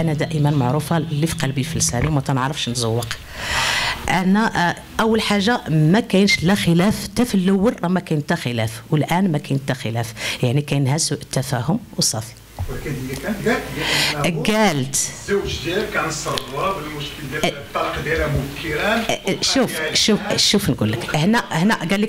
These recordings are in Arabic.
انا دائما معروفه اللي في قلبي في لساني وما تنعرفش نزوق. انا اول حاجه ما كاينش لا خلاف، حتى في الاول راه ما كاين حتى خلاف والان ما كاين حتى خلاف، يعني كاين ها سوء التفاهم وصافي. ولكن هي كانت قالت الزوج ديالها كان صروا بالمشكل ديال الطلاق ديالها مبكرا. شوف نقول لك هنا قال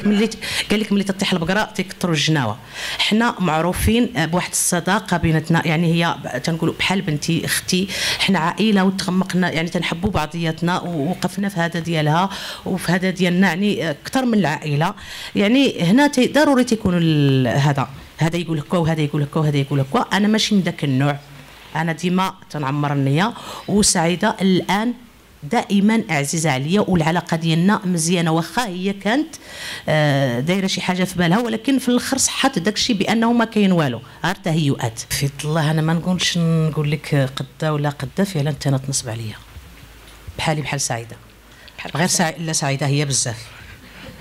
لك ملي تطيح البقره تيكثروا الجناوه. حنا معروفين بواحد الصداقه بيناتنا، يعني هي تنقولوا بحال بنتي اختي، حنا عائله وتغمقنا يعني تنحبوا بعضياتنا ووقفنا في هذا ديالها وفي هذا ديالنا، يعني اكثر من العائله. يعني هنا ضروري تيكون هذا يقول هكا وهذا يقول هكا وهذا يقول هكا. انا ماشي من ذاك النوع، انا ديما تنعمر النيه وسعيده الان دائما عزيزه عليا، والعلاقه ديالنا مزيانه واخا هي كانت دايره شي حاجه في بالها، ولكن في الاخر صحت داك الشيء بانه ما كاين والو غير تهيؤات. في الله انا ما نقولش نقول لك قدا ولا قدا، فعلا انت تنصب عليا بحالي بحال سعيده، غير لا سعيده هي بزاف.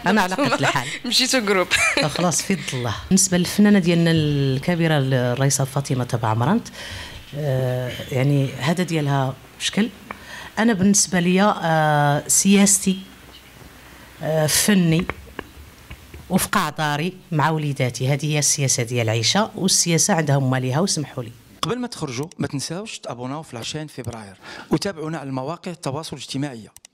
انا على قد الحال مشيتو جروب خلاص في يد الله. بالنسبه للفنانه ديالنا الكبيره الرئيسه فاطمه تبع عمرانت، يعني هذا ديالها مشكل. انا بالنسبه ليا سياستي فني وفق داري مع وليداتي، هذه هي السياسه ديال عيشه، والسياسه عندها ماليها. وسمحوا لي قبل ما تخرجوا ما تنساوش تابوناو في العشرين فبراير وتابعونا على المواقع التواصل الاجتماعي.